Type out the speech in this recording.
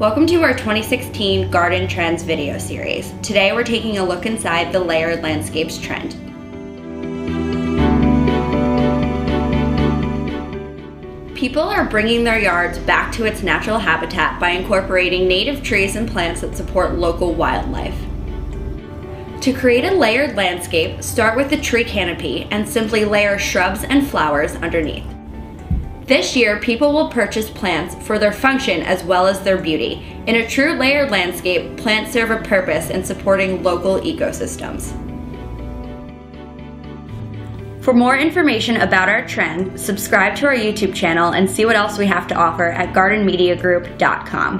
Welcome to our 2016 Garden Trends video series. Today we're taking a look inside the layered landscapes trend. People are bringing their yards back to its natural habitat by incorporating native trees and plants that support local wildlife. To create a layered landscape, start with the tree canopy and simply layer shrubs and flowers underneath. This year, people will purchase plants for their function as well as their beauty. In a true layered landscape, plants serve a purpose in supporting local ecosystems. For more information about our trend, subscribe to our YouTube channel and see what else we have to offer at gardenmediagroup.com.